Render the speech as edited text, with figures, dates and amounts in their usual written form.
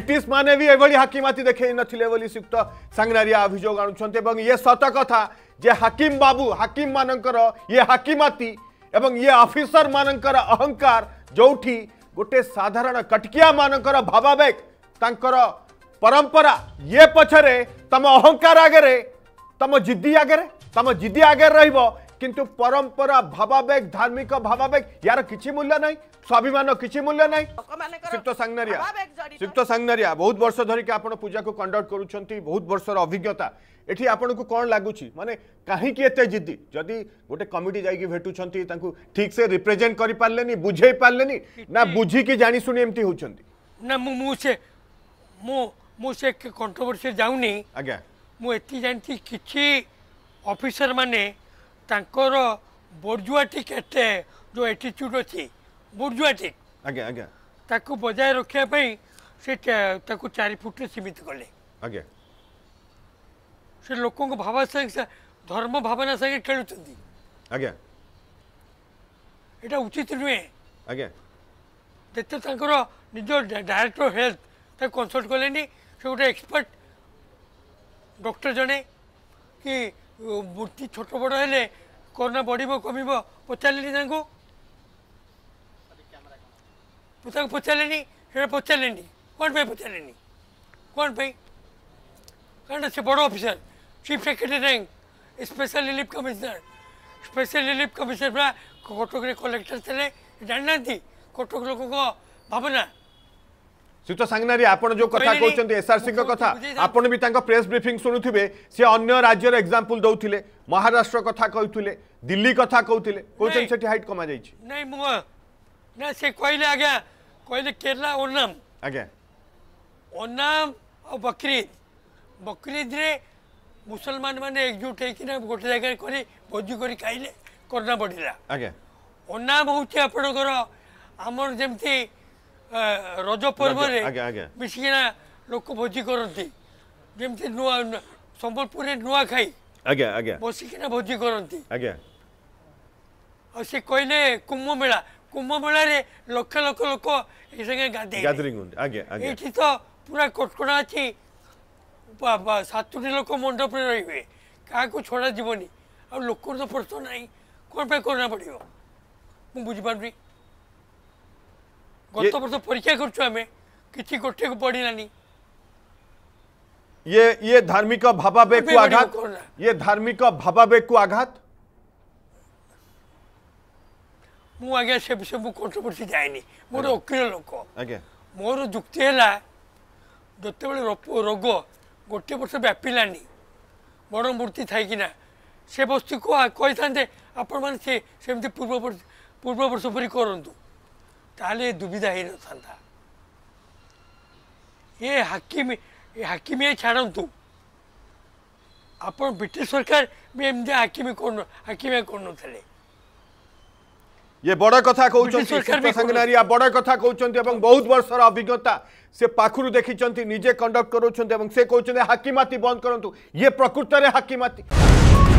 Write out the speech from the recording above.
British माने भी एभली हाकिमाती देखे नथिले बोली संयुक्त सांगनारिया अभियोग आनुछन्ते एवं ये सत कथा जे हाकिम बाबू हाकिम मानकर ये हाकिमाती एवं ये ऑफिसर मानकर अहंकार जोठी गोटे साधारण कटकिया मानकर भावावेग तांकर परंपरा ये पछरे तम अहंकार आगे तम जिद्दी आगे रहिबो किंतु परंपरा भावावेग धार्मिक भावावेग यार किसी मूल्य नहीं स्वाभिमान किसी मूल्य नहीं। संगनरिया बहुत वर्ष धरिकी आप पूजा को कंडक्ट करूँच बहुत वर्षर अभिज्ञता ये आपण को कौन लगुच माने कहीं जिद्दी जदि गोटे कमिटी जाइए भेटुंत ठीक से रिप्रेजेंट कर पारे बुझे पारे ना बुझिकी जाशुणी एमती होट्रोवर्सी जाऊनी आज्ञा मुझे जानती किसी ऑफिसर मैंने बर्जुआटी के जो एटीट्यूड अच्छी बुर्जुआटिक आज्ञा आज्ञा ताकू बजाय रखापी से 4 फुट सीमित कले आज्ञा से लोक भावना संगे धर्म भावना संगे खेलुंती आज्ञा एटा उचित नुहे आज्ञा जिते निज डायरेक्टर हेल्थ ताकू कंसल्ट कले से गोटे एक्सपर्ट डॉक्टर जड़े कि मूर्ति छोट बड़ हेले कोरोना बढ़ कम पचारे पचारे कौन पे कारण से बड़ officer chief secretary rank special relief commissioner पूरा कटक कलेक्टर थे जानना कटक लोक भावना श्रीयुक्त सांगनारिया आपन जो कथा कहते एसआरसी कथा आपन भी तांका प्रेस ब्रीफिंग शुणुवे सी अन्य राज्यर एग्जांपल दौले महाराष्ट्र कथा कहते दिल्ली कथा कहते कौन से हाइट कमा जाए नहीं ना से कहले आज्ञा कहले केरला ओनाम और बकरीद मुसलमान मैंने एकजुट होना गोटे जगह कर भोजी कर खाइले कोरोना बढ़ला आज्ञा ओनाम हूँ आपणकर आमर जमी रज पर्व मिसिकिना लोक भोजी करती जमी नुआ संबलपुर नुआ खाई बसिकिना भोजी करती आ कहले कुंभ मेला लक्ष लक्ष लोक एक संगे गैदरिंग ये तो पूरा कटकणा अच्छी 7टी लोक मंडप रे क्या छोड़ा जीवनी आ लोक तो प्रश्न ना कौन पे करना पड़ो मुझे बुझीपारी गत वर्ष परीक्षा कर पढ़ानी ये धार्मिक भावावेग को आघात मु आगे से विषय मु कंट्रोवर्सी जाए मोर वकील लोक मोर युक्ति है जिते बड़े रोग गोटे वर्ष व्यापानी बड़ मूर्ति थी से वस्तु को कही था आपण मैंने सेमती पूर्व वर्ष पर करूँ ताले दुविधा ही न था ये हाकिमी छाड़ू आप ब्रिटिश सरकार भी एमती हाकिमी कर ये बड़ कथा कहनारिया बड़ कथा कहते बहुत वर्षर अभिज्ञता से पाखु देखी निजे कंडक्ट करों से कहते हाकिमाती बंद करूँ ये प्रकृत में हाकिमाती।